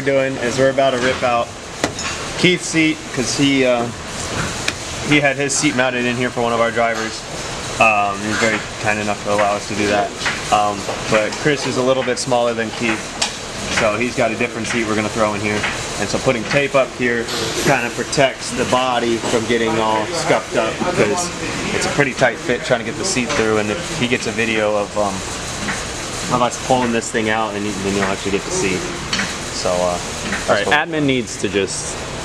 we're doing is we're about to rip out Keith's seat, because he had his seat mounted in here for one of our drivers. He's very kind enough to allow us to do that. But Chris is a little bit smaller than Keith, so he's got a different seat we're going to throw in here. And so putting tape up here kind of protects the body from getting all scuffed up, because it's a pretty tight fit trying to get the seat through. And if he gets a video of us pulling this thing out, and then you'll actually get to see. So, all right, admin needs to just